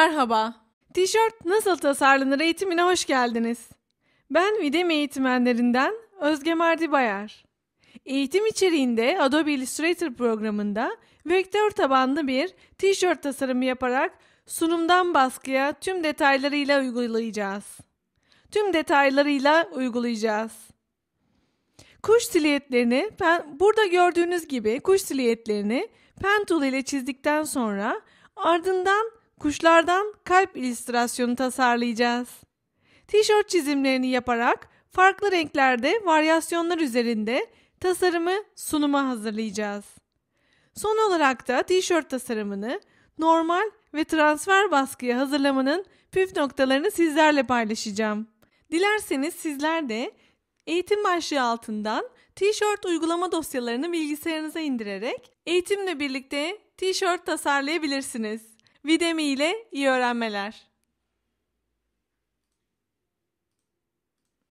Merhaba, tişört nasıl tasarlanır eğitimine hoş geldiniz. Ben Videmi eğitmenlerinden Özge Mardibayar. Eğitim içeriğinde Adobe Illustrator programında vektör tabanlı bir tişört tasarımı yaparak sunumdan baskıya tüm detaylarıyla uygulayacağız. Kuş silüetlerini burada gördüğünüz gibi kuş silüetlerini pen tool ile çizdikten sonra ardından kuşlardan kalp illüstrasyonu tasarlayacağız. Tişört çizimlerini yaparak farklı renklerde varyasyonlar üzerinde tasarımı sunuma hazırlayacağız. Son olarak da tişört tasarımını normal ve transfer baskıya hazırlamanın püf noktalarını sizlerle paylaşacağım. Dilerseniz sizler de eğitim başlığı altından tişört uygulama dosyalarını bilgisayarınıza indirerek eğitimle birlikte tişört tasarlayabilirsiniz. Videmi ile iyi öğrenmeler.